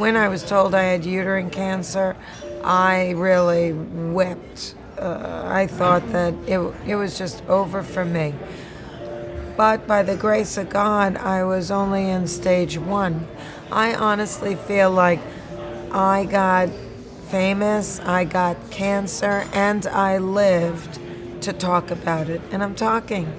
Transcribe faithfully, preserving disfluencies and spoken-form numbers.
when I was told I had uterine cancer, I really wept. Uh, I thought that it, it was just over for me. But by the grace of God, I was only in stage one. I honestly feel like I got famous, I got cancer, and I lived to talk about it, and I'm talking.